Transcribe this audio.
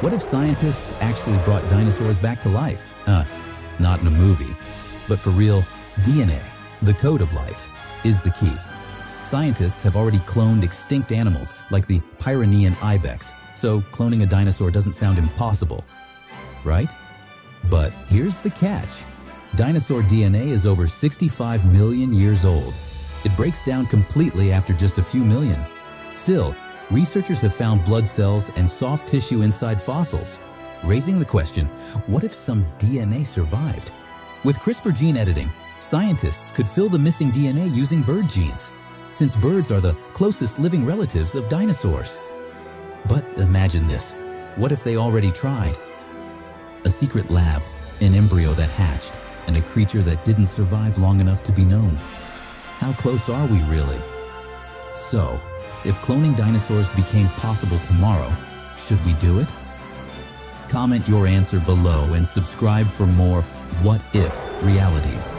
What if scientists actually brought dinosaurs back to life? Not in a movie, but for real. DNA, the code of life, is the key. Scientists have already cloned extinct animals like the Pyrenean ibex, so cloning a dinosaur doesn't sound impossible, right? But here's the catch. Dinosaur DNA is over 65 million years old. It breaks down completely after just a few million. Still, researchers have found blood cells and soft tissue inside fossils, raising the question, what if some DNA survived? With CRISPR gene editing, scientists could fill the missing DNA using bird genes, since birds are the closest living relatives of dinosaurs. But imagine this. What if they already tried? A secret lab, an embryo that hatched, and a creature that didn't survive long enough to be known. How close are we really? So, if cloning dinosaurs became possible tomorrow, should we do it? Comment your answer below and subscribe for more What If realities.